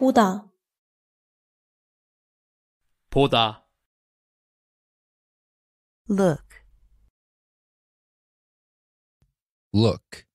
보다 보다 look look